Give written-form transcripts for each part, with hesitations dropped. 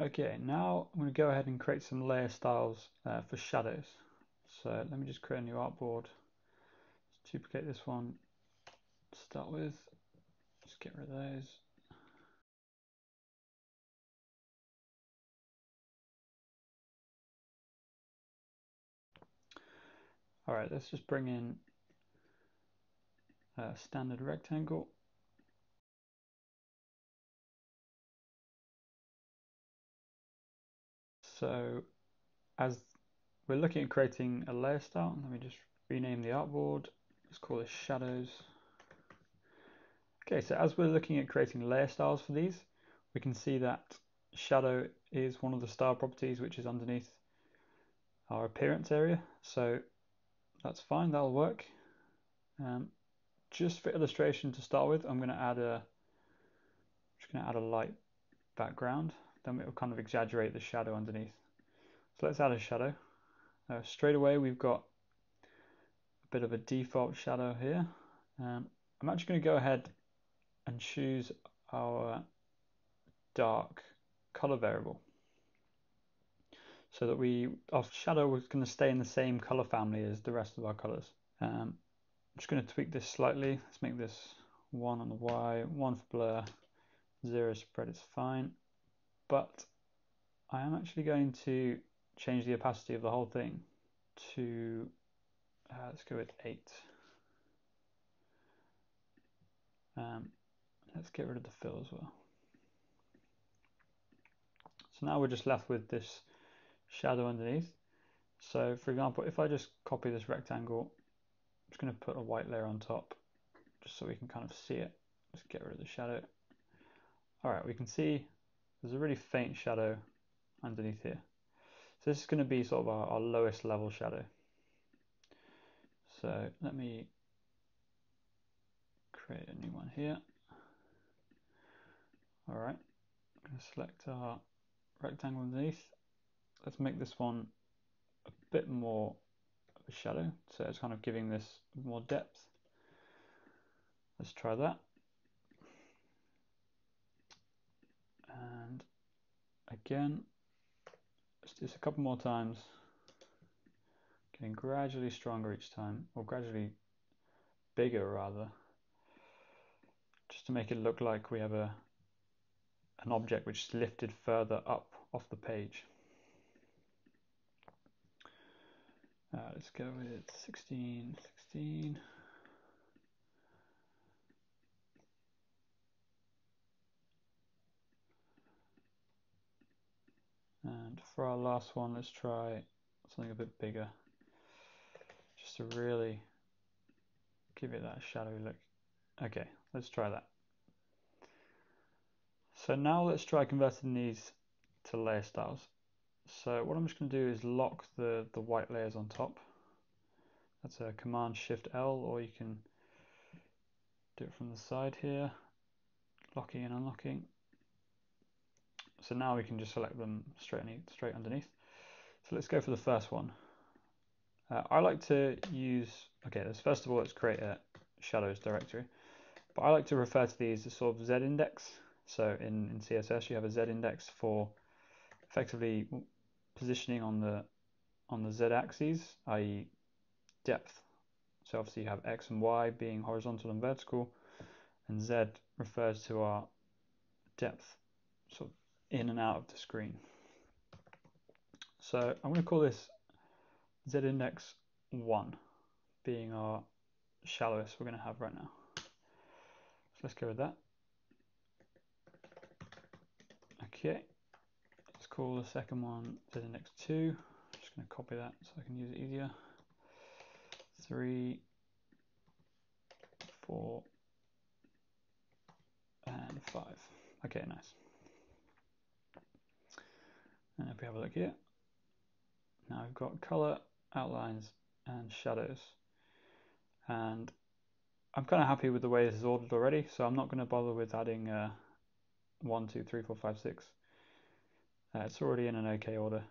Okay, now I'm going to go ahead and create some layer styles for shadows. So let me just create a new artboard. Let's duplicate this one to start with. Just get rid of those. All right, let's just bring in a standard rectangle. So as we're looking at creating a layer style, let me just rename the artboard. Let's call this shadows. Okay, so as we're looking at creating layer styles for these, we can see that shadow is one of the style properties which is underneath our appearance area. So that's fine, that'll work. Just for illustration to start with, I'm just going to add a light background. Then it will kind of exaggerate the shadow underneath. So let's add a shadow. Straight away we've got a bit of a default shadow here. I'm actually going to go ahead and choose our dark color variable so that our shadow is going to stay in the same color family as the rest of our colors. I'm just going to tweak this slightly. Let's make this 1 on the Y, 1 for blur, 0 spread is fine. But I am actually going to change the opacity of the whole thing to, let's go with 8. Let's get rid of the fill as well. So now we're just left with this shadow underneath. So for example, if I just copy this rectangle, I'm just going to put a white layer on top just so we can kind of see it. Just get rid of the shadow. All right, we can see there's a really faint shadow underneath here. So this is going to be sort of our lowest level shadow. So let me create a new one here. All right, I'm going to select our rectangle underneath. Let's make this one a bit more of a shadow. So it's kind of giving this more depth. Let's try that. And again, let's do this a couple more times, getting gradually stronger each time, or gradually bigger rather, just to make it look like we have an object which is lifted further up off the page. Let's go with 16, 16. And for our last one, let's try something a bit bigger, just to really give it that shadowy look. Okay, let's try that. So now let's try converting these to layer styles. So what I'm just going to do is lock the white layers on top. That's a Command Shift L, or you can do it from the side here, locking and unlocking. So now we can just select them straight underneath. So let's go for the first one. I like to use, okay, first of all, let's create a shadows directory. But I like to refer to these as sort of Z index. So in CSS, you have a Z index for effectively positioning on the Z axes, i.e. depth. So obviously you have X and Y being horizontal and vertical, and Z refers to our depth, sort of in and out of the screen. So I'm going to call this Z index 1, being our shallowest we're going to have right now. So let's go with that. Okay, let's call the second one Z index 2. I'm just going to copy that so I can use it easier. 3, 4, and 5. Okay, nice. And if we have a look here, now we've got color, outlines, and shadows. And I'm kind of happy with the way this is ordered already, so I'm not going to bother with adding 1, 2, 3, 4, 5, 6. It's already in an okay order,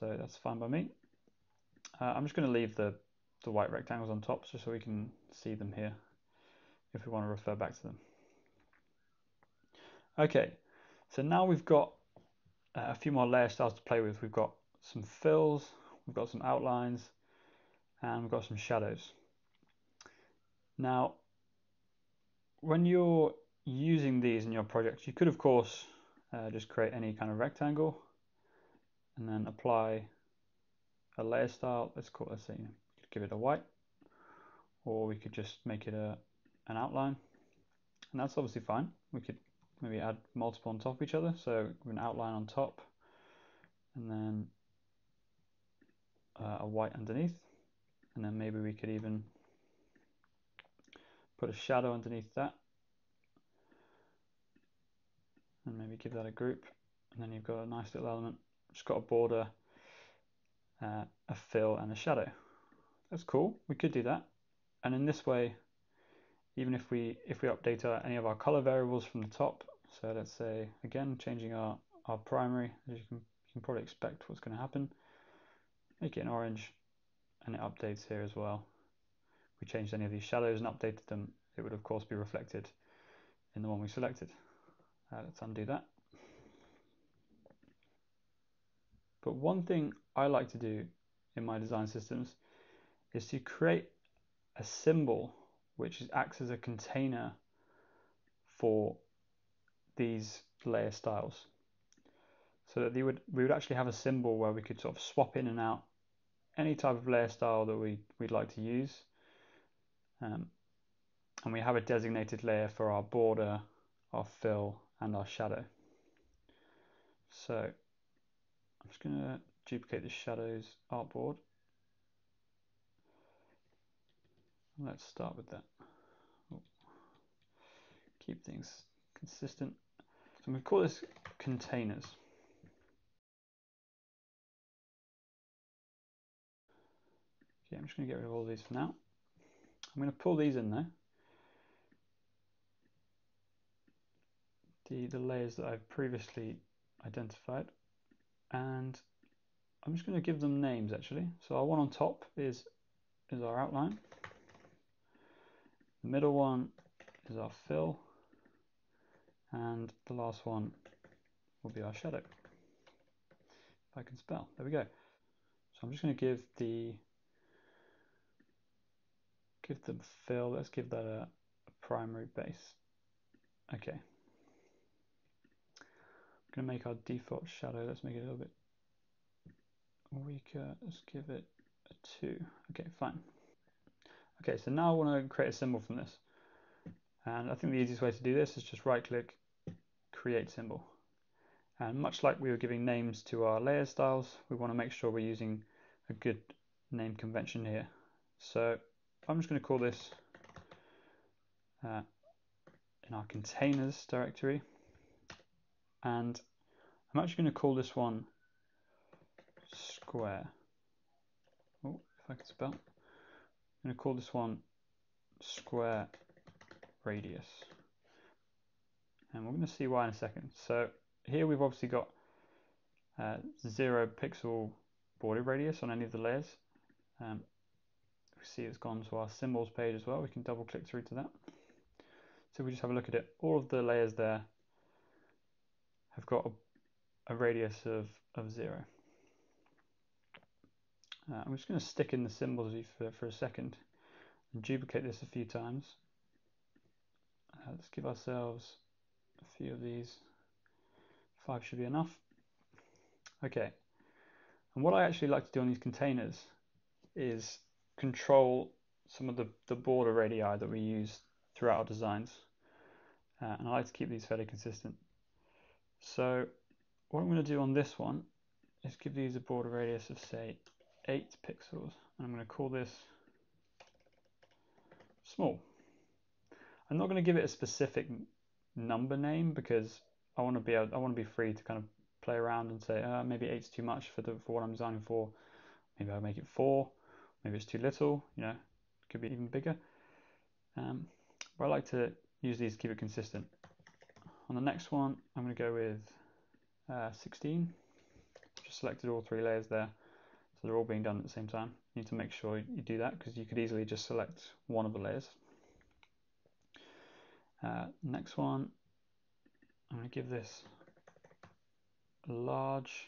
so that's fine by me. I'm just going to leave the white rectangles on top just so we can see them here if we want to refer back to them. Okay, so now we've got a few more layer styles to play with. We've got some fills, we've got some outlines, and we've got some shadows. Now, when you're using these in your projects, you could of course just create any kind of rectangle and then apply a layer style. Let's call this, you know, give it a white, or we could just make it an outline, and that's obviously fine. We could maybe add multiple on top of each other, so an outline on top and then a white underneath, and then maybe we could even put a shadow underneath that and maybe give that a group, and then you've got a nice little element. It's got a border, a fill and a shadow. That's cool, we could do that. And in this way, even if we update any of our color variables from the top, so let's say, again, changing our primary, as you can probably expect what's going to happen, make it an orange, and it updates here as well. If we changed any of these shadows and updated them, it would of course be reflected in the one we selected. Let's undo that. But one thing I like to do in my design systems is to create a symbol which acts as a container for these layer styles, so that we would actually have a symbol where we could sort of swap in and out any type of layer style that we'd like to use, and we have a designated layer for our border, our fill and our shadow. So I'm just going to duplicate the shadows artboard. Let's start with that. Keep things consistent. So I'm going to call this containers. Okay, I'm just going to get rid of all these for now. I'm going to pull these in there, the layers that I've previously identified, and I'm just going to give them names actually. So our one on top is our outline. The middle one is our fill, and the last one will be our shadow. If I can spell, there we go. So I'm just going to give the fill. Let's give that a primary base. Okay. I'm going to make our default shadow. Let's make it a little bit weaker. Let's give it a 2. Okay, fine. Okay, so now I want to create a symbol from this, and I think the easiest way to do this is just right-click, create symbol. And much like we were giving names to our layer styles, we want to make sure we're using a good name convention here. So I'm just going to call this in our containers directory, and I'm actually going to call this one square. Oh, if I can spell. I'm going to call this one square radius, and we're going to see why in a second. So here we've obviously got 0 pixel border radius on any of the layers. We see it's gone to our symbols page as well. We can double click through to that. So we just have a look at it. All of the layers there have got a radius of 0. I'm just going to stick in the symbols for a second and duplicate this a few times. Let's give ourselves a few of these. 5 should be enough. Okay, and what I actually like to do on these containers is control some of the border radii that we use throughout our designs, and I like to keep these fairly consistent. So what I'm going to do on this one is give these a border radius of, say, 8 pixels, and I'm going to call this small. I'm not going to give it a specific number name because I want to be free to kind of play around and say maybe 8's too much for what I'm designing for. Maybe I'll make it 4. Maybe it's too little. You know, it could be even bigger. But I like to use these to keep it consistent. On the next one, I'm going to go with 16. Just selected all 3 layers there. So they're all being done at the same time. You need to make sure you do that because you could easily just select one of the layers. Next one, I'm going to give this large,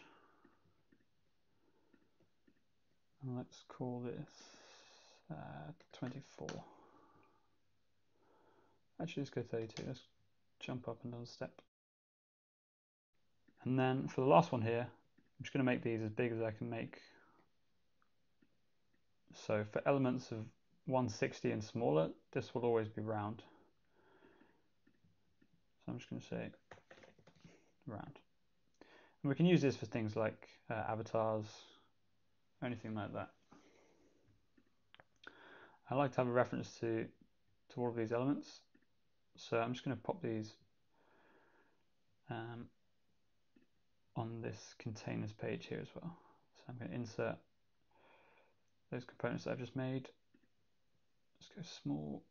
and let's call this 24. Actually, let's go 32. Let's jump up another step. And then for the last one here, I'm just going to make these as big as I can make. So for elements of 160 and smaller, this will always be round. So I'm just going to say round. And we can use this for things like avatars, anything like that. I like to have a reference to all of these elements. So I'm just going to pop these on this containers page here as well. So I'm going to insert those components that I've just made. Let's go small.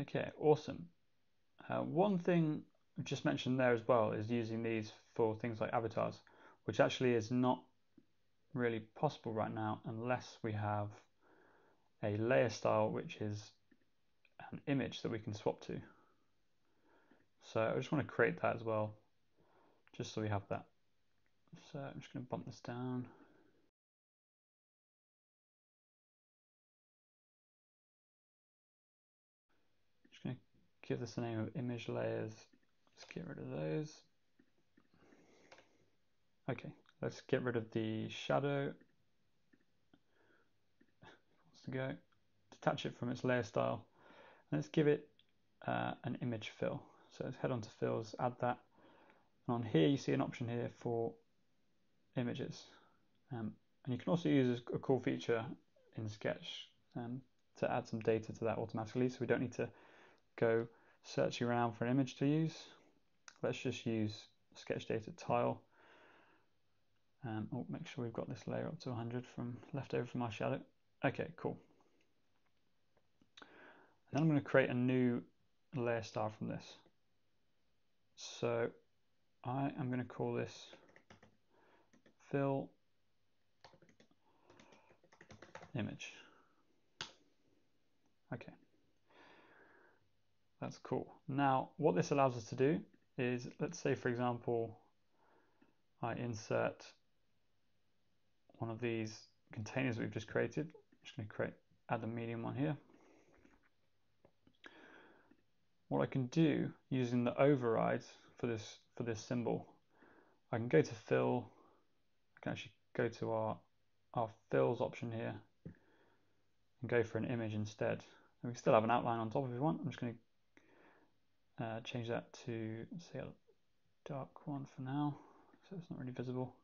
Okay, awesome. One thing I've just mentioned there as well is using these for things like avatars, which actually is not really possible right now unless we have a layer style, which is an image that we can swap to. So I just want to create that as well, just so we have that. So I'm just going to bump this down. I'm just going to give this the name of image layers. Let's get rid of those. Okay, let's get rid of the shadow. Wants to go. Detach it from its layer style. Let's give it an image fill. So let's head on to fills, add that. And on here, you see an option here for images. And you can also use a cool feature in Sketch to add some data to that automatically. So we don't need to go searching around for an image to use. Let's just use Sketch data tile. Oh, make sure we've got this layer up to 100 from left over from our shadow. Okay, cool. And then I'm going to create a new layer style from this. So I am going to call this fill image. Okay, that's cool. Now what this allows us to do is, let's say for example I insert one of these containers we've just created. I'm just going to add a medium one here. What I can do using the override for this symbol, I can go to fill. I can actually go to our fills option here and go for an image instead. And we still have an outline on top if we want. I'm just going to change that to, say, a dark one for now, so it's not really visible.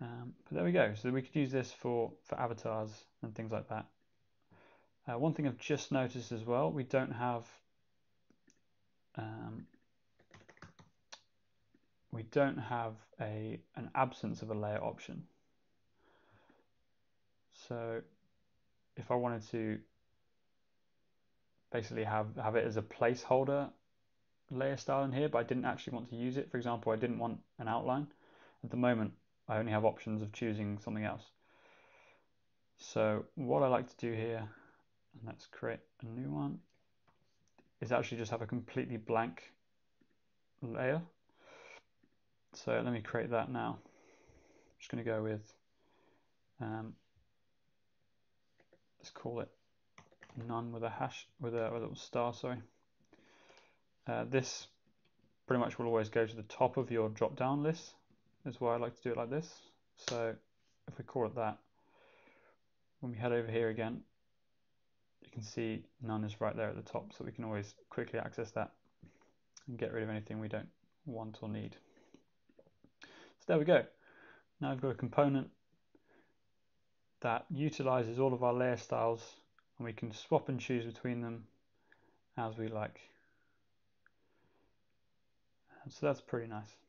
But there we go. So we could use this for avatars and things like that. One thing I've just noticed as well, we don't have an absence of a layer option. So if I wanted to basically have it as a placeholder layer style in here, but I didn't actually want to use it. For example, I didn't want an outline. At the moment, I only have options of choosing something else. So what I like to do here, and let's create a new one, is actually just have a completely blank layer. So let me create that now. I'm just going to go with, let's call it none with a hash, with a little star, sorry. This pretty much will always go to the top of your drop down list. That's why I like to do it like this. So if we call it that, when we head over here again, you can see none is right there at the top, so we can always quickly access that and get rid of anything we don't want or need. So there we go. Now I've got a component that utilizes all of our layer styles, and we can swap and choose between them as we like. So that's pretty nice.